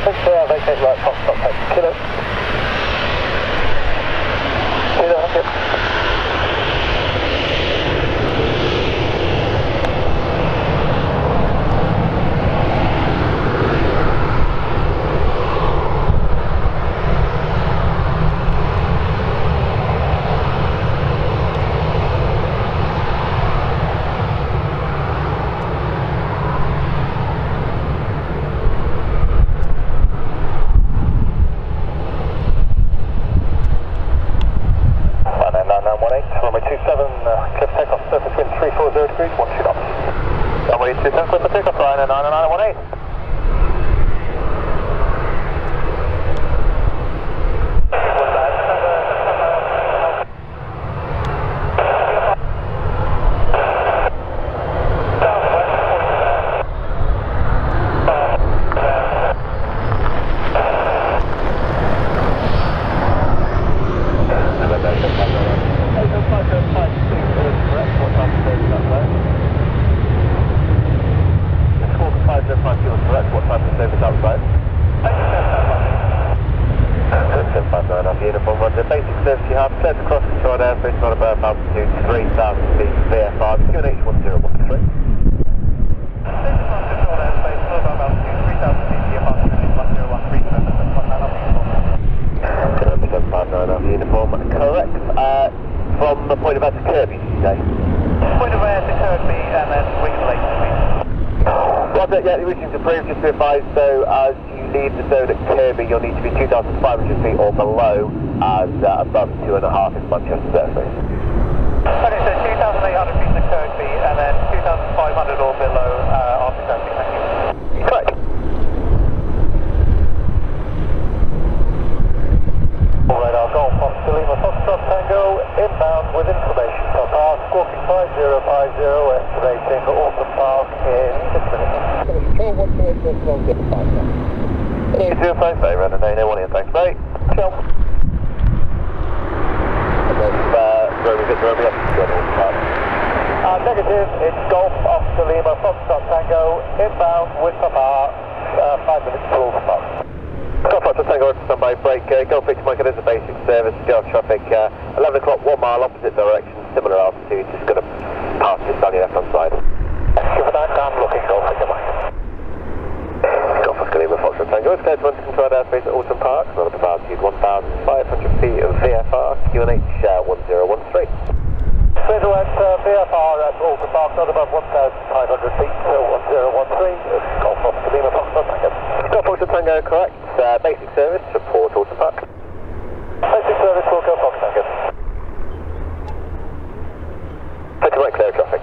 traffic, vacate right, Fox, contact, kilo. Kilo, yep. Clear traffic.